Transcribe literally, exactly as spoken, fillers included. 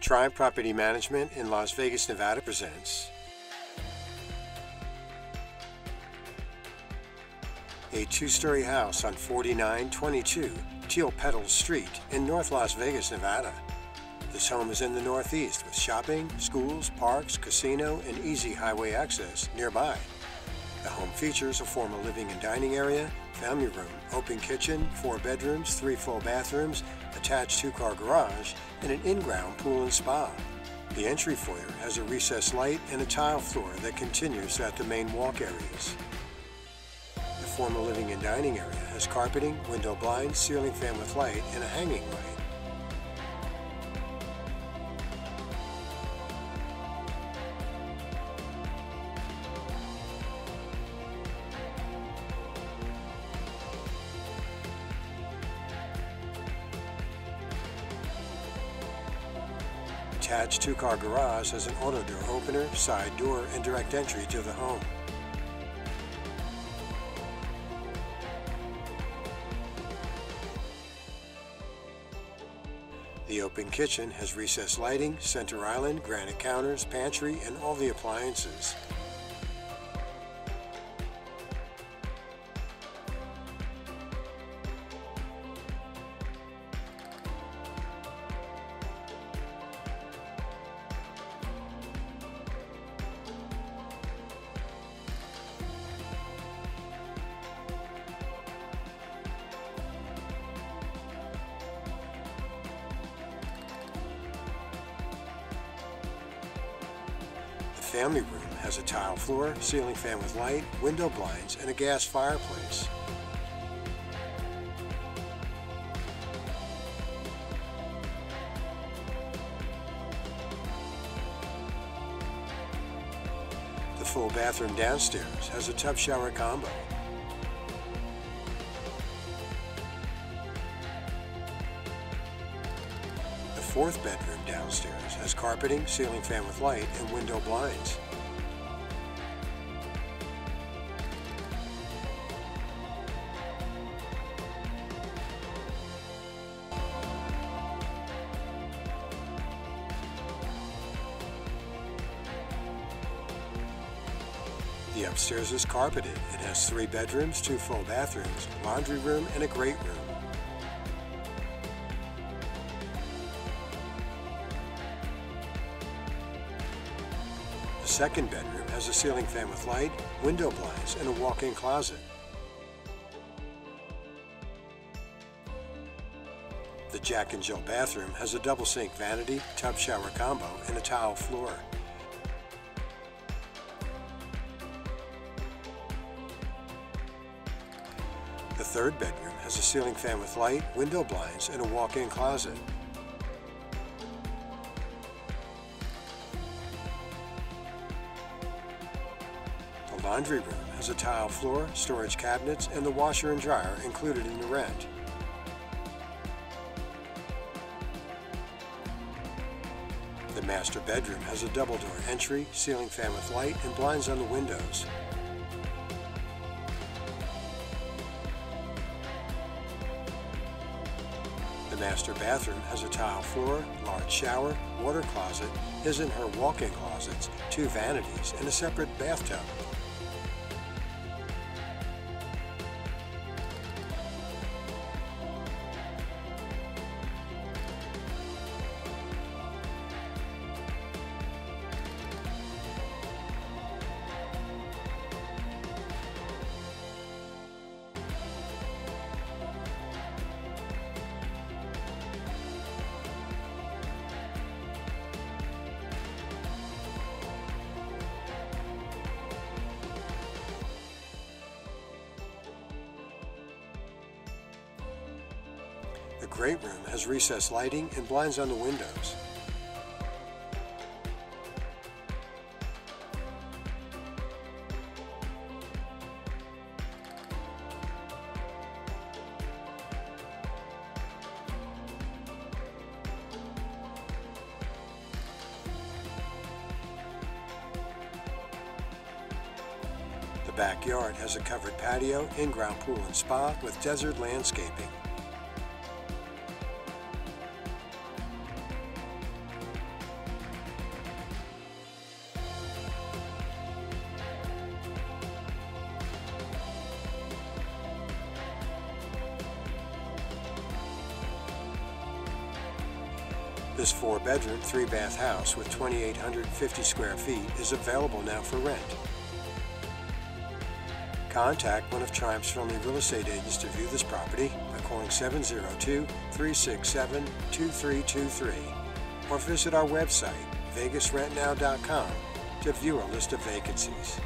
Triumph Property Management in Las Vegas, Nevada presents a two-story house on forty-nine twenty-two Teal Petals Street in North Las Vegas, Nevada. This home is in the Northeast with shopping, schools, parks, casino, and easy highway access nearby. The home features a formal living and dining area, family room, open kitchen, four bedrooms, three full bathrooms, attached two-car garage, and an in-ground pool and spa. The entry foyer has a recessed light and a tile floor that continues throughout the main walk areas. The formal living and dining area has carpeting, window blinds, ceiling fan with light, and a hanging light. Attached two-car garage has an auto door opener, side door, and direct entry to the home. The open kitchen has recessed lighting, center island, granite counters, pantry, and all the appliances. The family room has a tile floor, ceiling fan with light, window blinds, and a gas fireplace. The full bathroom downstairs has a tub shower combo. The fourth bedroom downstairs has carpeting, ceiling fan with light, and window blinds. The upstairs is carpeted. It has three bedrooms, two full bathrooms, laundry room, and a great room. The second bedroom has a ceiling fan with light, window blinds, and a walk-in closet. The Jack and Jill bathroom has a double sink vanity, tub shower combo, and a tile floor. The third bedroom has a ceiling fan with light, window blinds, and a walk-in closet. The laundry room has a tile floor, storage cabinets, and the washer and dryer included in the rent. The master bedroom has a double door entry, ceiling fan with light, and blinds on the windows. The master bathroom has a tile floor, large shower, water closet, his and her walk-in closets, two vanities, and a separate bathtub. The great room has recessed lighting and blinds on the windows. The backyard has a covered patio, in-ground pool and spa with desert landscaping. This four-bedroom, three-bath house with two thousand eight hundred fifty square feet is available now for rent. Contact one of Triumph's friendly real estate agents to view this property by calling seven zero two, three six seven, two three two three or visit our website, Vegas Rent Now dot com, to view our list of vacancies.